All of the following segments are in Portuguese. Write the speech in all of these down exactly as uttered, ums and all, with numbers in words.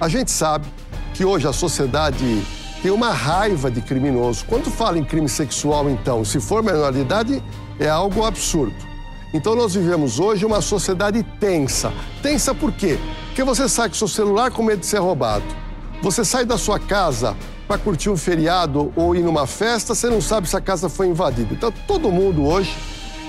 A gente sabe que hoje a sociedade tem uma raiva de criminoso. Quando fala em crime sexual, então, se for menor de idade, é algo absurdo. Então nós vivemos hoje uma sociedade tensa. Tensa por quê? Porque você sai com seu celular com medo de ser roubado. Você sai da sua casa para curtir um feriado ou ir numa festa, você não sabe se a casa foi invadida. Então todo mundo hoje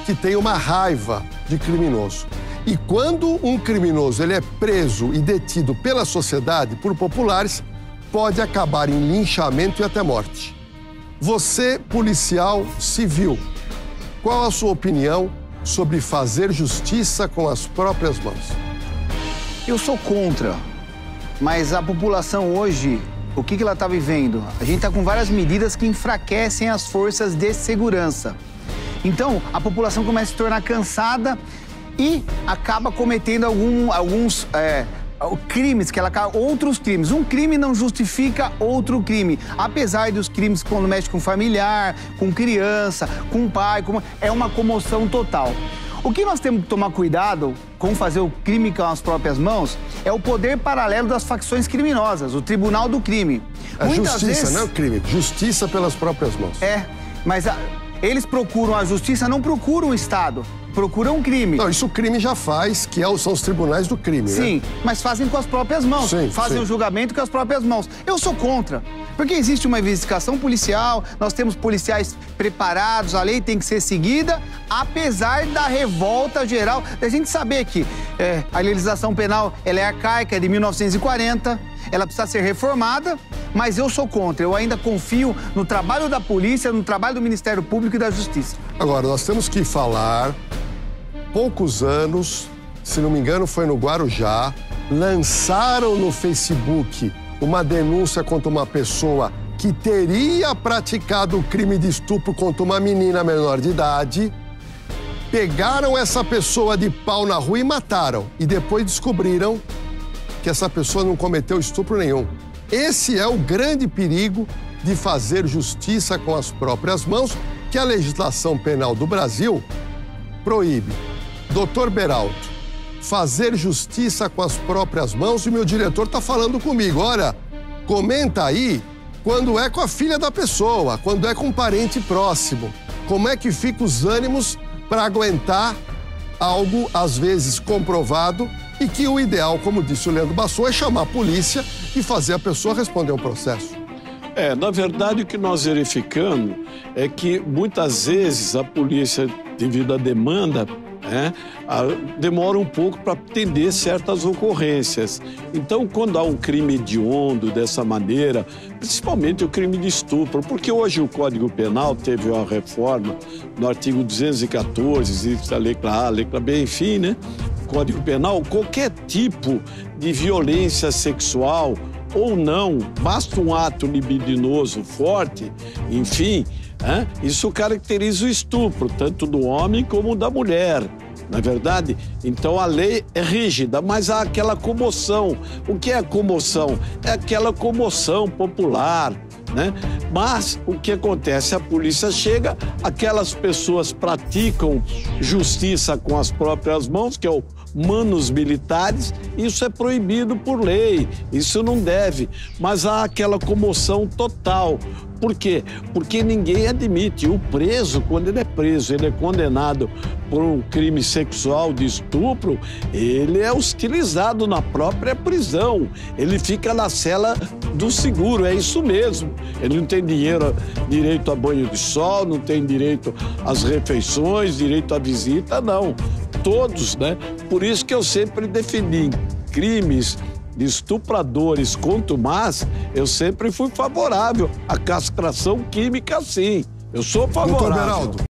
que tem uma raiva de criminoso. E quando um criminoso ele é preso e detido pela sociedade, por populares, pode acabar em linchamento e até morte. Você, policial civil, qual a sua opinião sobre fazer justiça com as próprias mãos? Eu sou contra, mas a população hoje, o que ela está vivendo? A gente está com várias medidas que enfraquecem as forças de segurança. Então, a população começa a se tornar cansada e acaba cometendo algum, alguns... É, crimes, que ela outros crimes. Um crime não justifica outro crime. Apesar dos crimes quando mexe com familiar, com criança, com pai, com... é uma comoção total. O que nós temos que tomar cuidado com fazer o crime com as próprias mãos é o poder paralelo das facções criminosas, o tribunal do crime. É Muitas justiça, vezes... não é o crime. Justiça pelas próprias mãos. É, mas a... eles procuram a justiça, não procuram o Estado. Procuram um crime. Não, isso o crime já faz, que são os tribunais do crime, sim, né? Mas fazem com as próprias mãos. Sim, fazem sim. o julgamento com as próprias mãos. Eu sou contra, porque existe uma investigação policial, nós temos policiais preparados, a lei tem que ser seguida, apesar da revolta geral, da gente saber que é, a legislação penal ela é arcaica, é de mil novecentos e quarenta, ela precisa ser reformada, mas eu sou contra. Eu ainda confio no trabalho da polícia, no trabalho do Ministério Público e da Justiça. Agora, nós temos que falar... Poucos anos, se não me engano foi no Guarujá, lançaram no Facebook uma denúncia contra uma pessoa que teria praticado o crime de estupro contra uma menina menor de idade. Pegaram essa pessoa de pau na rua e mataram. E depois descobriram que essa pessoa não cometeu estupro nenhum. Esse é o grande perigo de fazer justiça com as próprias mãos, que a legislação penal do Brasil proíbe. doutor Beraldo, fazer justiça com as próprias mãos, e meu diretor está falando comigo. Olha, comenta aí quando é com a filha da pessoa, quando é com um parente próximo. Como é que ficam os ânimos para aguentar algo, às vezes, comprovado e que o ideal, como disse o Leandro Basso, é chamar a polícia e fazer a pessoa responder um processo. É, na verdade, o que nós verificamos é que, muitas vezes, a polícia, devido à demanda, né, a, demora um pouco para atender certas ocorrências. Então, quando há um crime hediondo dessa maneira, principalmente o crime de estupro, porque hoje o Código Penal teve uma reforma no artigo duzentos e quatorze, existe a letra A, a letra B, enfim, né? Código Penal, qualquer tipo de violência sexual ou não, basta um ato libidinoso forte, enfim, né? Isso caracteriza o estupro, tanto do homem como da mulher, não é verdade? Então a lei é rígida, mas há aquela comoção. O que é a comoção? É aquela comoção popular, né? Mas o que acontece? A polícia chega, aquelas pessoas praticam justiça com as próprias mãos, que é o manos militares, isso é proibido por lei, isso não deve, mas há aquela comoção total. Por quê? Porque ninguém admite. O preso, quando ele é preso, ele é condenado por um crime sexual de estupro, ele é hostilizado na própria prisão, ele fica na cela do seguro, é isso mesmo. Ele não tem dinheiro, direito a banho de sol, não tem direito às refeições, direito à visita, não. Todos, né? Por isso que eu sempre defendi crimes de estupradores contumazes, eu sempre fui favorável à castração química, sim. Eu sou favorável. doutor Beraldo,